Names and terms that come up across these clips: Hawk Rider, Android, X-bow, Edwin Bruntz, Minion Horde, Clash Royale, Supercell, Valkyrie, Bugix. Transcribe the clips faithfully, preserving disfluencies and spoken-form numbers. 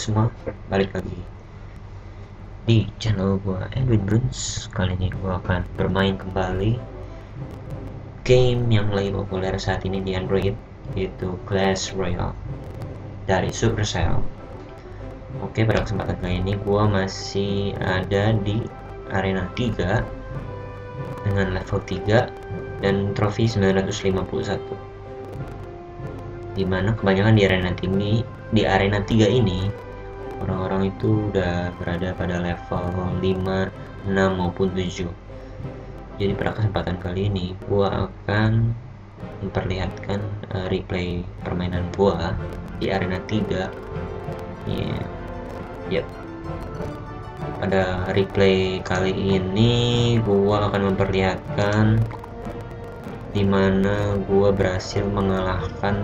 semua, balik lagi di channel gua Edwin Bruntz. Kali ini gua akan bermain kembali game yang lagi populer saat ini di Android, yaitu Clash Royale dari Supercell. Oke, pada kesempatan kali ini gua masih ada di arena tiga dengan level tiga dan trofi sembilan ratus lima puluh satu, dimana kebanyakan di arena ini di arena tiga ini orang-orang itu udah berada pada level lima, enam maupun tujuh. Jadi pada kesempatan kali ini gua akan memperlihatkan uh, replay permainan gua di arena tiga. Yeah. Yep. Pada replay kali ini gua akan memperlihatkan dimana gua berhasil mengalahkan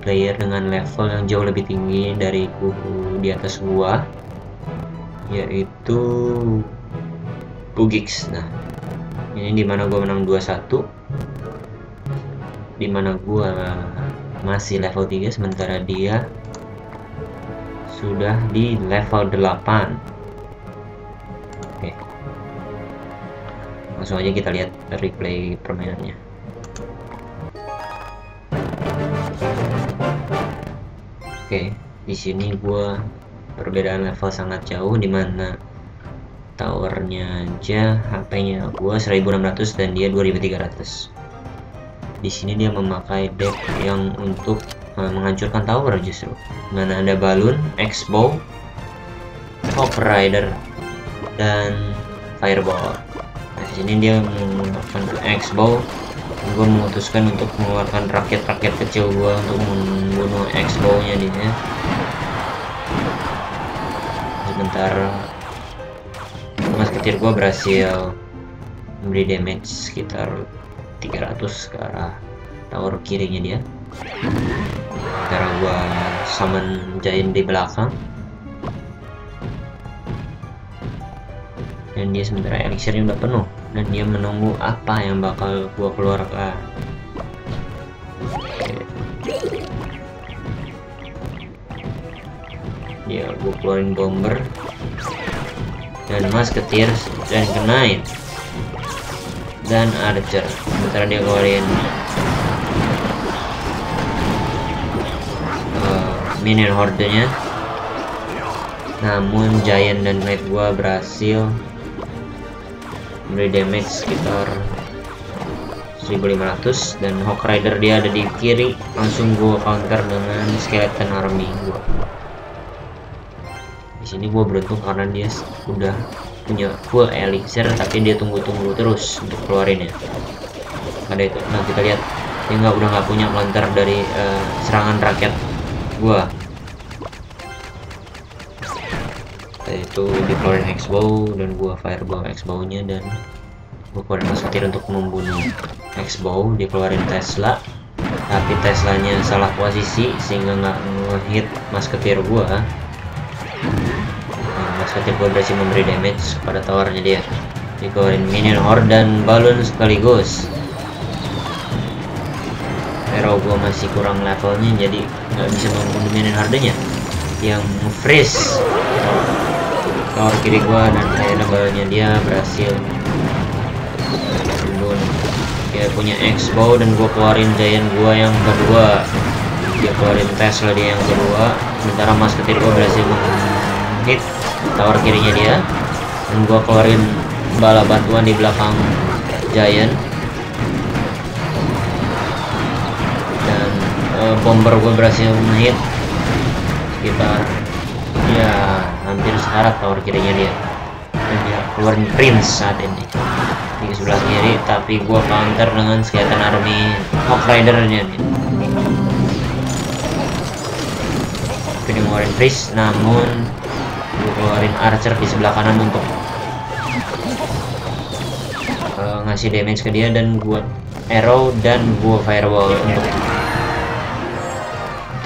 player dengan level yang jauh lebih tinggi dari kubu di atas gua, yaitu Bugix. Nah, ini dimana gua menang dua satu, dimana gua masih level tiga sementara dia sudah di level delapan. Oke, langsung aja kita lihat replay permainannya. Oke, okay, di sini gua perbedaan level sangat jauh, dimana towernya aja H P-nya gua seribu enam ratus dan dia dua ribu tiga ratus. Di sini dia memakai deck yang untuk uh, menghancurkan tower justru. Mana ada balon, X-bow, Hop Rider, dan Fireball. Nah, di sini dia menggunakan X-bow. Gue memutuskan untuk mengeluarkan rakyat-rakyat kecil gue untuk membunuh X-bow-nya dia. Sebentar, musketeer gue berhasil memberi damage sekitar tiga ratus ke arah tower kirinya dia. Sekarang gue summon giant di belakang, dan dia sementara elixirnya udah penuh dan dia menunggu apa yang bakal gua keluarkan. Oke. Ya, gua keluarin bomber dan musketeer dan knight dan archer, sementara dia keluarin uh, minion horde-nya. Namun giant dan knight gua berhasil beri damage sekitar seribu lima ratus, dan Hawk Rider dia ada di kiri, langsung gua counter dengan skeleton army gua. Di sini gua beruntung karena dia udah punya full elixir, tapi dia tunggu-tunggu terus untuk keluarinnya. Ada itu. Nah, kita lihat dia nggak udah nggak punya counter dari uh, serangan rakyat gua. Yaitu dikeluarin X-bow dan gua fireball X-bow-nya, dan gua keluarin musketeer untuk membunuh X-bow. Dikeluarin Tesla, tapi Teslanya salah posisi sehingga nggak ngehit musketeer gua. Nah, musketeer gua berhasil memberi damage pada towernya dia. Dikeluarin minion horde dan balon sekaligus. Hero gua masih kurang levelnya, jadi nggak bisa membunuh minion horde-nya yang freeze tower kiri gua, dan akhirnya balonnya dia berhasil bunuh. Dia punya X-bow dan gua keluarin giant gua yang kedua, dia keluarin Tesla dia yang kedua, sementara musketeer gua berhasil menghit tower kirinya dia, dan gua keluarin bala batuan di belakang giant, dan uh, bomber gua berhasil menghit sekitar, ya, hampir sekarat tower kirinya dia, dan dia keluarin prince saat ini di sebelah kiri, tapi gua counter dengan skeleton army Hawk Rider-nya. Tapi dia ngeluarin freeze, namun gua keluarin archer di sebelah kanan untuk uh, ngasih damage ke dia, dan gua arrow dan gua fireball untuk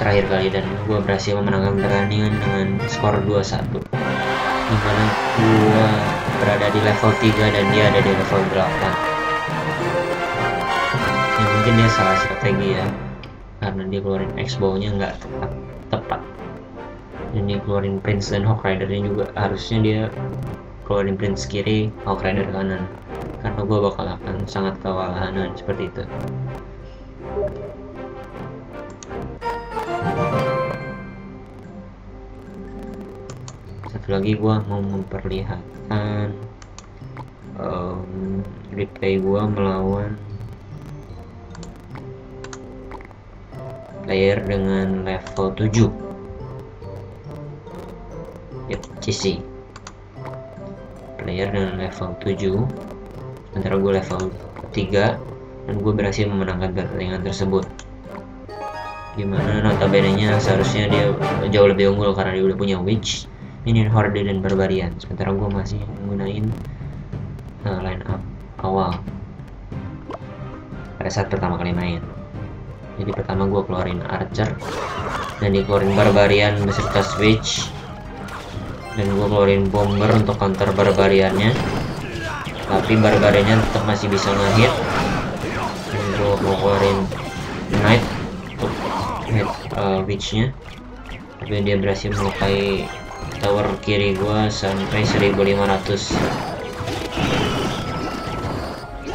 terakhir kali, dan gua berhasil memenangkan pertandingan dengan skor dua satu, dimana gua berada di level tiga dan dia ada di level delapan. Ya, mungkin dia salah strategi ya, karena dia keluarin X-bow-nya nggak tepat tepat. Dan dia keluarin Prince dan Hawk Rider-nya juga. Harusnya dia keluarin Prince kiri, Hawk Rider kanan, karena gue bakal akan sangat kewalahan seperti itu. Satu lagi gue mau memperlihatkan um, replay gue melawan player dengan level tujuh. Yep, C C. Player dengan level tujuh, antara gue level tiga, dan gue berhasil memenangkan pertandingan tersebut. Gimana notabenenya seharusnya dia jauh lebih unggul karena dia udah punya Witch, Minion Horde, dan Barbarian. Sementara gue masih menggunakan uh, line up awal pada saat pertama kali main. Jadi pertama gue keluarin Archer, dan dikeluarin Barbarian beserta Switch, dan gue keluarin Bomber untuk counter Barbariannya, tapi Barbariannya tetap masih bisa ngehit. Dan gue keluarin Knight untuk hit uh, Witchnya, tapi dia berhasil melukai tower kiri gue sampai seribu lima ratus.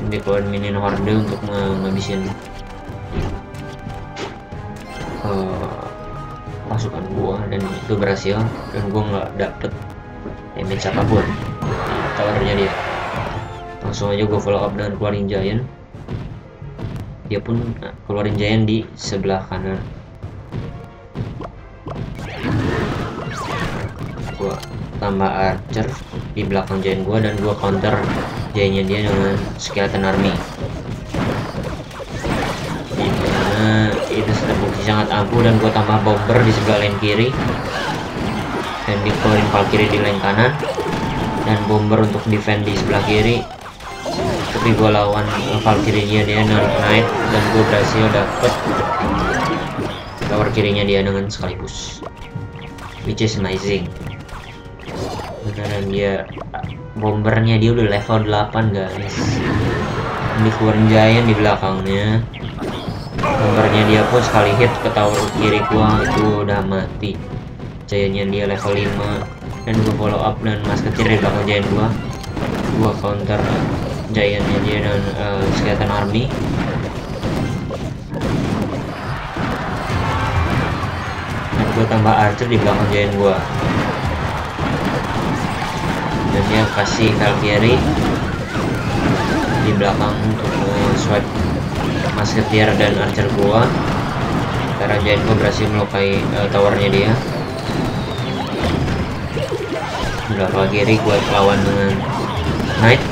Dikeluarin Minion Horde untuk menghabisin pasukan gua, dan itu berhasil, dan gua nggak dapet damage apapun. Towernya dia langsung aja gua follow up dengan keluarin Giant. Dia pun keluarin Giant di sebelah kanan. Gua tambah Archer di belakang Giant gua, dan gua counter Giantnya dia dengan Skeleton Army. Itu terbukti sangat ampuh, dan gue tambah Bomber di sebelah lane kiri, dan dikeluarin Valkyrie di lane kanan, dan Bomber untuk defend di sebelah kiri. Tapi gue lawan Valkyrie nya dia dengan Knight, dan gue berhasil dapet tower kirinya dia dengan sekaligus, which is amazing. Beneran dia Bombernya dia udah level delapan guys, dikeluarin Giant di belakangnya. Bombernya dia pun sekali hit ke tower kiri gua itu udah mati. Giantnya dia level lima, dan gua follow up dan mas ketir di belakang Giant gua. Gua counter Giantnya dia dan uh, Skeleton Army. Dan gua tambah Archer di belakang Giant gua, dan dia kasih Valkyrie di belakang untuk uh, swipe Masketeer dan Archer gua, karena Giant gua berhasil melukai uh, towernya dia. Udah Valkyrie gua lawan dengan Knight,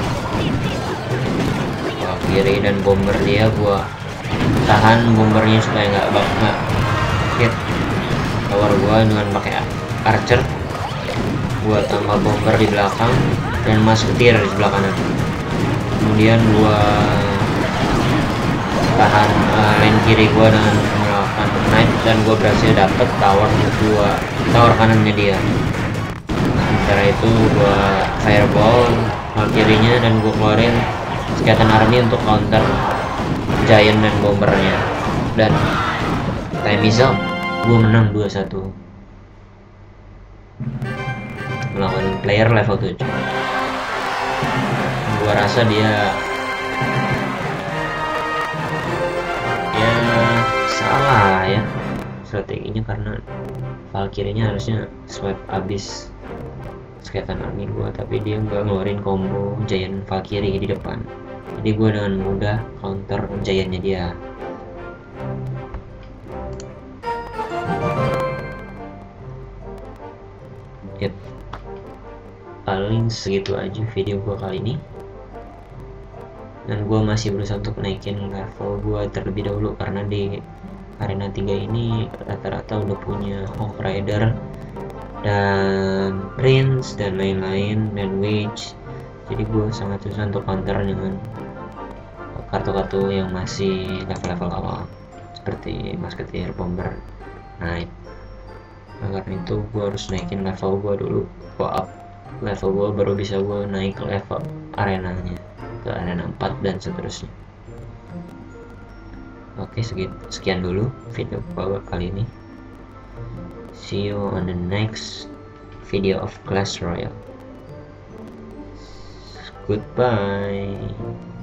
Valkyrie dan Bomber dia gua tahan Bombernya supaya nggak nggak hit tower gua dengan pakai Archer. Gua tambah Bomber di belakang dan Masketeer di sebelah kanan. Kemudian gua tahan uh, lane kiri gua dengan melakukan Knight, dan gua berhasil dapet tower kedua, tower kanannya dia. Sementara itu gua fireball ke kirinya, dan gua keluarin Skeleton Army untuk counter Giant dan Bombernya, dan time is up. Gua menang dua satu melawan player level tujuh. Gua rasa dia salah ya strateginya, karena Valkyrie-nya harusnya swipe abis Skeleton Army gua, tapi dia nggak ngeluarin combo Giant Valkyrie di depan. Jadi gua dengan mudah counter Giant-nya dia. Yep, paling segitu aja video gua kali ini, dan gue masih berusaha untuk naikin level gue terlebih dahulu, karena di arena tiga ini rata-rata udah punya Hawk Rider dan Prince dan lain-lain dan Witch. Jadi gue sangat susah untuk counter dengan kartu-kartu yang masih level-level awal seperti Musketeer, Bomber, Knight. Nah, karena itu gue harus naikin level gue dulu, gue up level gue baru bisa gue naik level arenanya ke arena empat dan seterusnya. Oke, sekian dulu video gua kali ini. See you on the next video of Clash Royale. Goodbye.